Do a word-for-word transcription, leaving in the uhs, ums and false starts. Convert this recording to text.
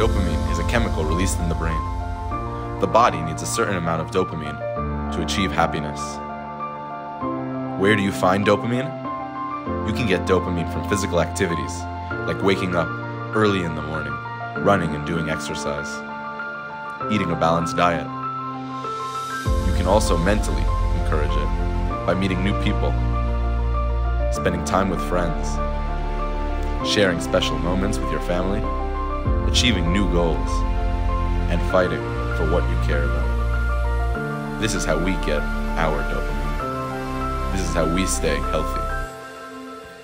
Dopamine is a chemical released in the brain. The body needs a certain amount of dopamine to achieve happiness. Where do you find dopamine? You can get dopamine from physical activities, like waking up early in the morning, running and doing exercise, eating a balanced diet. You can also mentally encourage it by meeting new people, spending time with friends, sharing special moments with your family, achieving new goals, and fighting for what you care about. This is how we get our dopamine. This is how we stay healthy.